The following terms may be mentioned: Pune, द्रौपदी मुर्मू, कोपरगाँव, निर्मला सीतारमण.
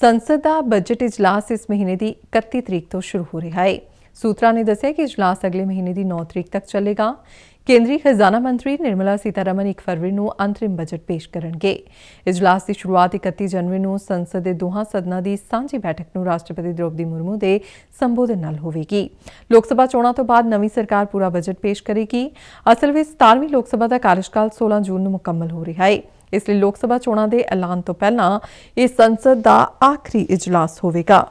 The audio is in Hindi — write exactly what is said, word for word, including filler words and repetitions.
संसद का बजट इजलास इस महीने की इकती तरीक तो शुरू हो रहा है। सूत्रों ने दस्या कि इजलास अगले महीने की नौ तरीक तक चलेगा। केंद्रीय खजाना मंत्री निर्मला सीतारमण एक फरवरी को अंतरिम बजट पेश करेंगे। इजलास की शुरुआत इकती जनवरी को संसद के दोहां सदनों की सांझी बैठक को राष्ट्रपति द्रौपदी मुर्मू के संबोधन नाल होगी। लोक सभा चोणां तो बाद नवी सरकार पूरा बजट पेश करेगी। असल में सतारवीं लोक सभा का कार्यकाल सोलह जून को मुकम्मल हो रहा है। इसलिए लोक सभा चोणां के ऐलान तो पहला यह संसद का आखिरी इजलास होगा।